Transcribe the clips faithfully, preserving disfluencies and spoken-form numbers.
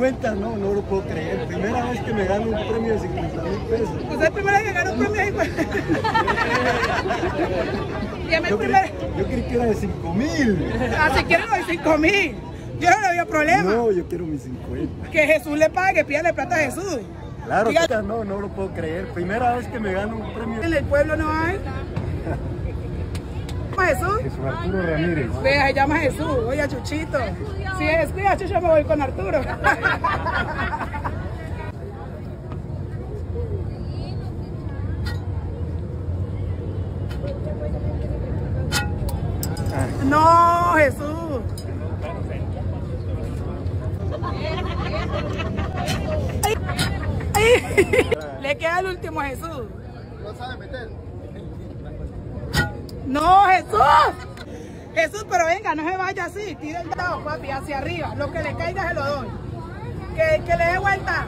cincuenta, no, no lo puedo creer. Primera vez que me gano un premio de cincuenta mil pesos. Pues es la primera vez que gano un premio de cincuenta mil. yo, primer... yo creí que era de cinco mil. Ah, si quieren lo de cinco mil. Yo no le doy problema. No, yo quiero mis cincuenta. Que Jesús le pague, pídale plata a Jesús. Claro, Dígate. no, no lo puedo creer. Primera vez que me gano un premio. En el pueblo no hay. Jesús. Jesús Arturo Ramírez. Vea, se llama Jesús. Oye, Chuchito. Si es cuida, Chucho, me voy con Arturo. No, Jesús. Le queda el último a Jesús. ¿Lo sabe meter? ¡No, Jesús! Jesús, pero venga, no se vaya así. Tira el dado, papi, hacia arriba. Lo que le caiga se lo doy. Que, que le dé vuelta.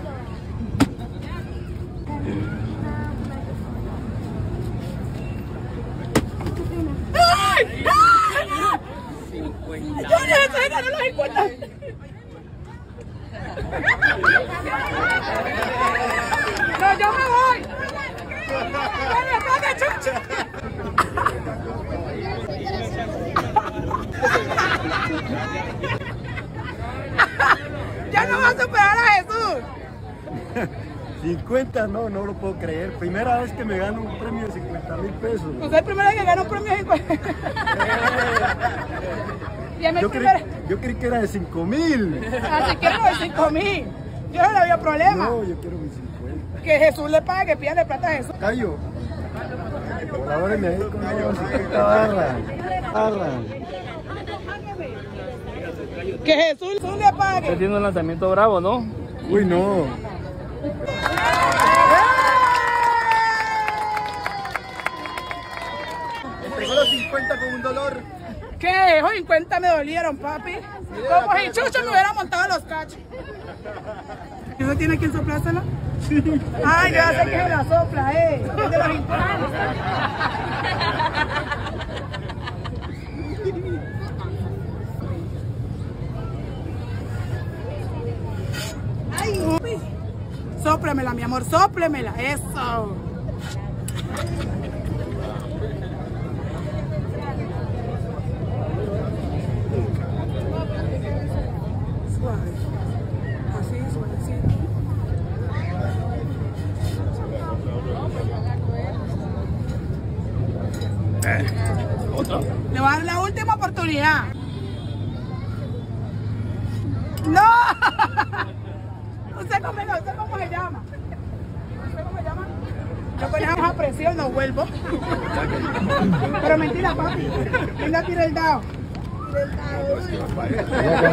¡Ay! ¡Ay! cincuenta. ¡Yo necesito ganar los cincuenta! ¡No, yo me voy! ¡Que le toque, Chucho! Ya no va a superar a Jesús. cincuenta, no, no lo puedo creer. Primera vez que me gano un premio de cincuenta mil pesos. Pues es la primera vez que gano un premio de cincuenta mil. yo, primer... yo creí que era de cinco mil. Ah, si quiero de cinco mil. Yo no le había problema. No, yo quiero mis cincuenta. Que Jesús le pague, pídale plata a Jesús. Cayo. Por ahora me dejo con ellos. Arra. Arra. Que Jesús le pague. Usted tiene un lanzamiento bravo, ¿no? Uy, no. Empezó los cincuenta con un dolor. ¿Qué? Esos cincuenta me dolieron, papi. Como si Chucho me hubiera montado los cachos. ¿Y no tiene quien soplársela? Ay, ya sé que se la sopla, eh. Es de los hispanos. Sópremela, mi amor, sópremela. Eso. Suave. Así, suavecito. Eh, otra. Le voy a dar la última oportunidad. ¡No! Usted cómo, no, usted cómo se llama. ¿Usted cómo se llama? Yo ponemos a presión, no vuelvo. Pero mentira, papi. Venga, tira el dado. Tira el dado.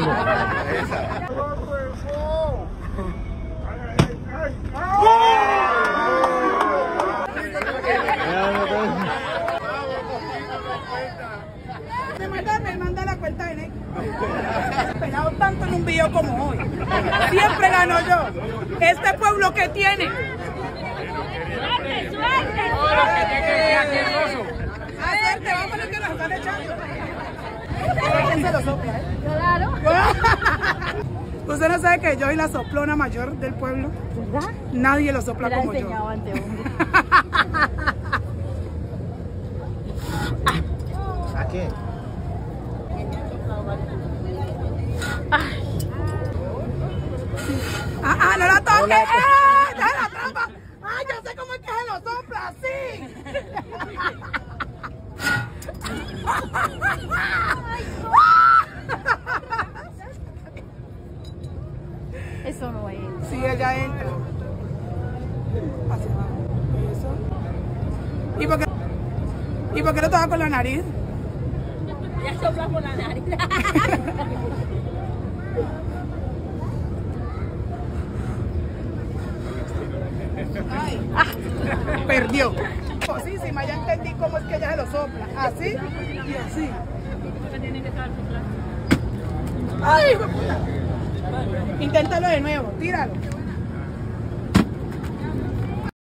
Me manda, me manda la cuenta de Nick. No he esperado tanto en un video como hoy. Siempre gano yo. Este pueblo que tiene. ¡Suerte, suerte! Todo lo que tiene que hacer aquí es roso. ¡Suerte! Vamos a ver que nos están echando. ¿Quién se lo sopla, eh? Claro. Usted no sabe que yo soy la soplona mayor del pueblo. ¿Verdad? Nadie lo sopla como yo. Me la he enseñado ante uno. ¿A qué? Ay. Ah, ah, no la toques. ¡Eh! ¡Ya la trampa! ¡Ay, yo sé cómo es que se lo sopla así! Eso no es. Sí, ella entra. ¿Y por qué, ¿Y por qué no te vas con la nariz? Ya sopla por la nariz. Ay. Ah, perdió. Posísima, ya entendí cómo es que ella se lo sopla. Así y así. Ay, hijo de puta. Inténtalo de nuevo, tíralo.